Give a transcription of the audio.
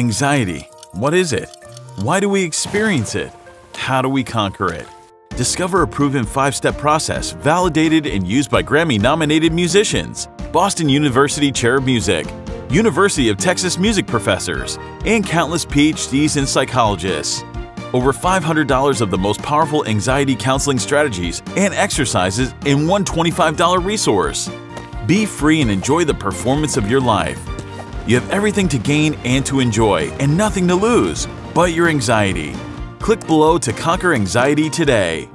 Anxiety. What is it? Why do we experience it? How do we conquer it? Discover a proven 5-step process validated and used by Grammy-nominated musicians, Boston University Chair of Music, University of Texas music professors, and countless PhDs and psychologists. Over $500 of the most powerful anxiety counseling strategies and exercises in one $25 resource. Be free and enjoy the performance of your life. You have everything to gain and to enjoy, and nothing to lose but your anxiety. Click below to conquer anxiety today.